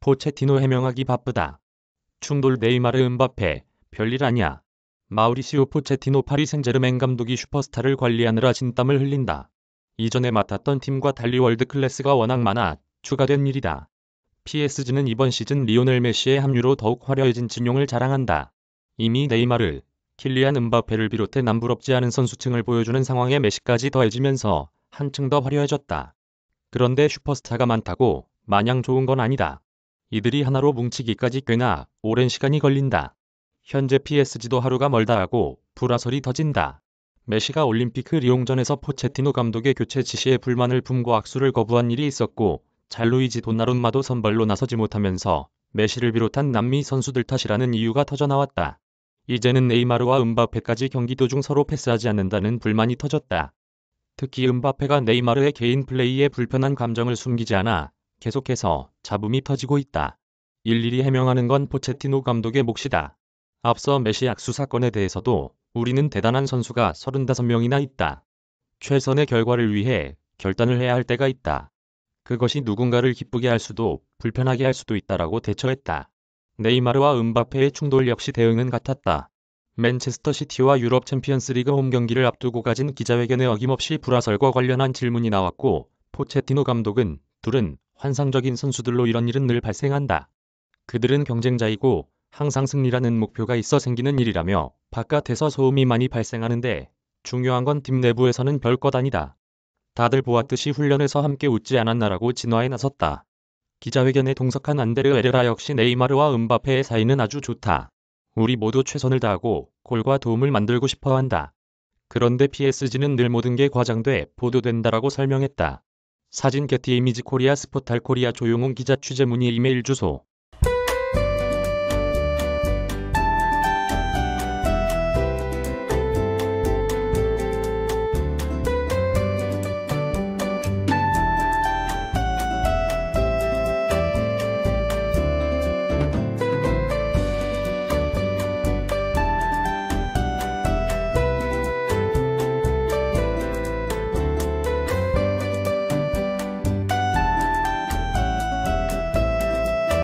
포체티노 해명하기 바쁘다. 충돌 네이마르 음바페, 별일 아니야. 마우리시오 포체티노 파리 생제르맹 감독이 슈퍼스타를 관리하느라 진땀을 흘린다. 이전에 맡았던 팀과 달리 월드 클래스가 워낙 많아 추가된 일이다. PSG는 이번 시즌 리오넬 메시의 합류로 더욱 화려해진 진용을 자랑한다. 이미 네이마르, 킬리안 음바페를 비롯해 남부럽지 않은 선수층을 보여주는 상황에 메시까지 더해지면서 한층 더 화려해졌다. 그런데 슈퍼스타가 많다고 마냥 좋은 건 아니다. 이들이 하나로 뭉치기까지 꽤나 오랜 시간이 걸린다. 현재 PSG도 하루가 멀다 하고 불화설이 터진다. 메시가 올림픽 리옹전에서 포체티노 감독의 교체 지시에 불만을 품고 악수를 거부한 일이 있었고 잘루이지 돈나룸마도 선발로 나서지 못하면서 메시를 비롯한 남미 선수들 탓이라는 이유가 터져나왔다. 이제는 네이마르와 음바페까지 경기 도중 서로 패스하지 않는다는 불만이 터졌다. 특히 음바페가 네이마르의 개인 플레이에 불편한 감정을 숨기지 않아 계속해서 잡음이 터지고 있다. 일일이 해명하는 건 포체티노 감독의 몫이다. 앞서 메시 악수 사건에 대해서도 우리는 대단한 선수가 35명이나 있다. 최선의 결과를 위해 결단을 해야 할 때가 있다. 그것이 누군가를 기쁘게 할 수도 불편하게 할 수도 있다라고 대처했다. 네이마르와 음바페의 충돌 역시 대응은 같았다. 맨체스터 시티와 유럽 챔피언스리그 홈 경기를 앞두고 가진 기자회견에 어김없이 불화설과 관련한 질문이 나왔고 포체티노 감독은 둘은 환상적인 선수들로 이런 일은 늘 발생한다. 그들은 경쟁자이고 항상 승리라는 목표가 있어 생기는 일이라며 바깥에서 소음이 많이 발생하는데 중요한 건 팀 내부에서는 별것 아니다. 다들 보았듯이 훈련에서 함께 웃지 않았나라고 진화에 나섰다. 기자회견에 동석한 안데르 에레라 역시 네이마르와 음바페의 사이는 아주 좋다. 우리 모두 최선을 다하고 골과 도움을 만들고 싶어 한다. 그런데 PSG는 늘 모든 게 과장돼 보도된다라고 설명했다. 사진 게티 이미지 코리아 스포탈 코리아 조용훈 기자 취재문의 이메일 주소